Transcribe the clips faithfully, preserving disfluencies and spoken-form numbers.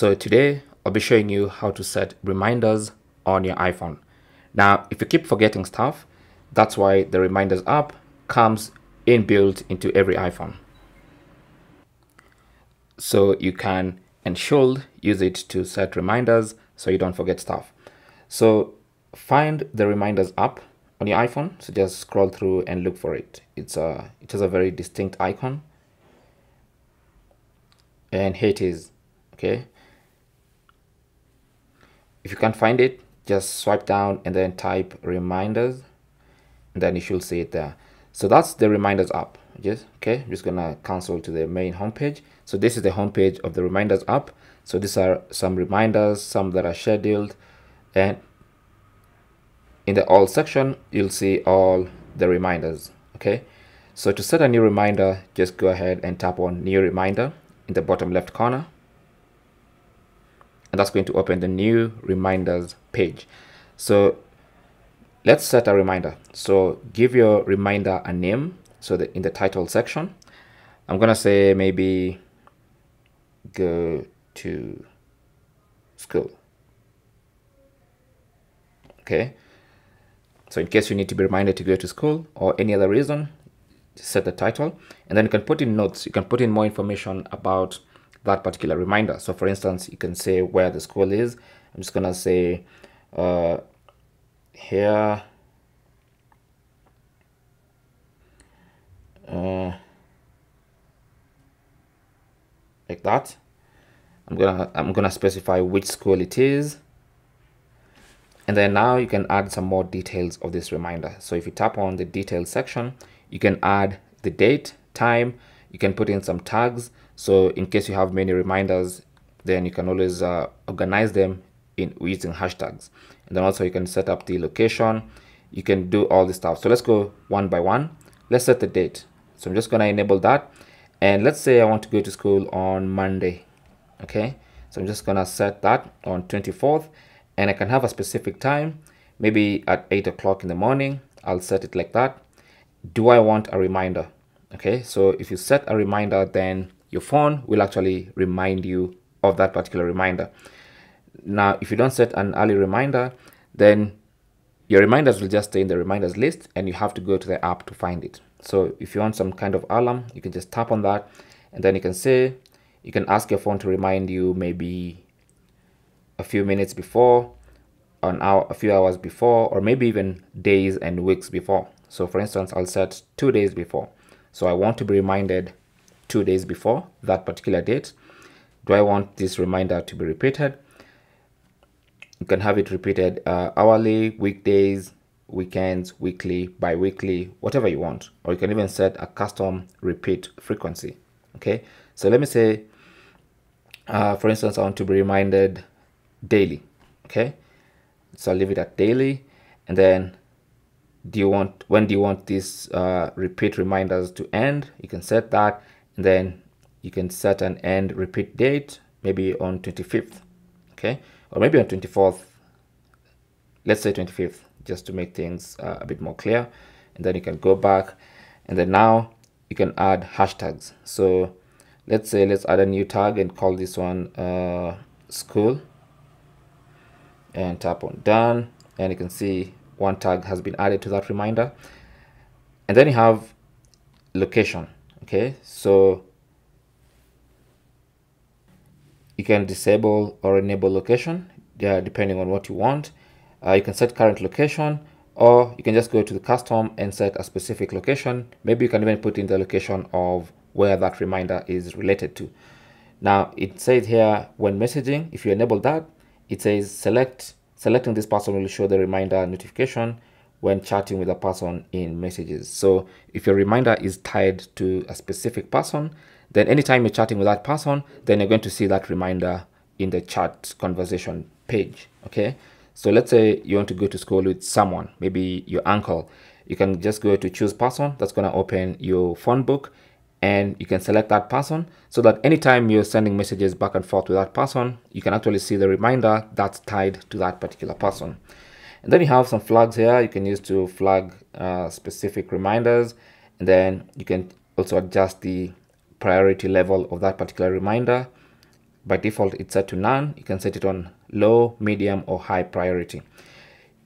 So today I'll be showing you how to set reminders on your iPhone. Now, if you keep forgetting stuff, that's why the Reminders app comes inbuilt into every iPhone. So you can and should use it to set reminders so you don't forget stuff. So find the Reminders app on your iPhone. So just scroll through and look for it. It's a, it has a very distinct icon. And here it is, okay? If you can't find it, just swipe down and then type Reminders, and then you should see it there. So that's the Reminders app. Just okay, I'm just gonna cancel to the main homepage. So this is the homepage of the Reminders app. So these are some reminders, some that are scheduled, and in the all section, you'll see all the reminders. Okay, so to set a new reminder, just go ahead and tap on New Reminder in the bottom left corner, and that's going to open the new reminders page. So let's set a reminder. So give your reminder a name. So that in the title section, I'm gonna say maybe go to school. Okay, so in case you need to be reminded to go to school or any other reason, set the title, and then you can put in notes. You can put in more information about that particular reminder. So for instance, you can say where the school is. I'm just gonna say uh, here Uh, like that. I'm gonna I'm gonna specify which school it is, and then now you can add some more details of this reminder. So if you tap on the details section, you can add the date, time. You can put in some tags. So in case you have many reminders, then you can always uh, organize them in using hashtags. And then also you can set up the location. You can do all this stuff. So let's go one by one. Let's set the date. So I'm just gonna enable that. And let's say I want to go to school on Monday, okay? So I'm just gonna set that on twenty-fourth, and I can have a specific time, maybe at eight o'clock in the morning. I'll set it like that. Do I want a reminder? Okay, so if you set a reminder, then your phone will actually remind you of that particular reminder. Now, if you don't set an early reminder, then your reminders will just stay in the reminders list, and you have to go to the app to find it. So if you want some kind of alarm, you can just tap on that, and then you can say, you can ask your phone to remind you maybe a few minutes before, an hour, a few hours before, or maybe even days and weeks before. So for instance, I'll set two days before. So I want to be reminded two days before that particular date. Do I want this reminder to be repeated? You can have it repeated uh, hourly, weekdays, weekends, weekly, bi-weekly, whatever you want. Or you can even set a custom repeat frequency. Okay, so let me say, uh, for instance, I want to be reminded daily. Okay, so I'll leave it at daily. And then do you want, when do you want these uh, repeat reminders to end? You can set that, and then you can set an end repeat date, maybe on twenty-fifth. Okay, or maybe on twenty-fourth, let's say twenty-fifth, just to make things uh, a bit more clear. And then you can go back, and then now you can add hashtags. So let's say, let's add a new tag and call this one uh, school, and tap on done, and you can see one tag has been added to that reminder. And then you have location. Okay, so you can disable or enable location, yeah, depending on what you want. Uh, you can set current location, or you can just go to the custom and set a specific location. Maybe you can even put in the location of where that reminder is related to. Now it says here, when messaging, if you enable that, it says select selecting this person will show the reminder notification when chatting with a person in messages. So if your reminder is tied to a specific person, then anytime you're chatting with that person, then you're going to see that reminder in the chat conversation page. Okay, so let's say you want to go to school with someone, maybe your uncle. You can just go to choose person. That's going to open your phone book, and you can select that person so that anytime you're sending messages back and forth with that person, you can actually see the reminder that's tied to that particular person. And then you have some flags here you can use to flag uh, specific reminders, and then you can also adjust the priority level of that particular reminder. By default, it's set to none. You can set it on low, medium, or high priority.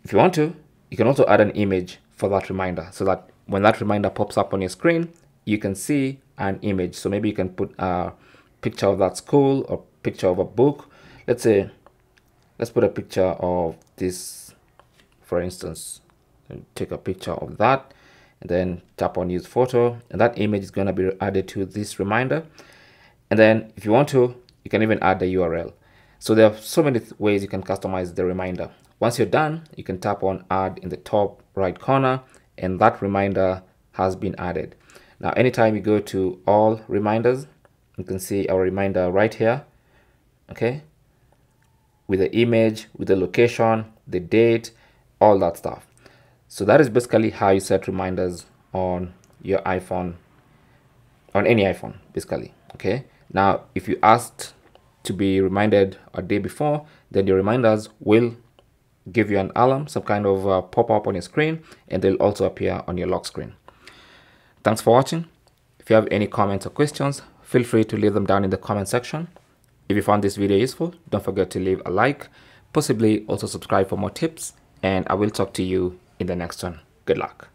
If you want to, you can also add an image for that reminder so that when that reminder pops up on your screen, you can see an image. So maybe you can put a picture of that school or picture of a book. Let's say, let's put a picture of this, for instance. Take a picture of that and then tap on use photo, and that image is going to be added to this reminder. And then if you want to, you can even add the U R L. So there are so many ways you can customize the reminder. Once you're done, you can tap on add in the top right corner, and that reminder has been added. Now, anytime you go to all reminders, you can see our reminder right here, okay, with the image, with the location, the date, all that stuff. So that is basically how you set reminders on your iPhone, on any iPhone, basically, okay? Now, if you asked to be reminded a day before, then your reminders will give you an alarm, some kind of uh, pop-up on your screen, and they'll also appear on your lock screen. Thanks for watching. If you have any comments or questions, feel free to leave them down in the comment section. If you found this video useful, don't forget to leave a like, possibly also subscribe for more tips, and I will talk to you in the next one. Good luck.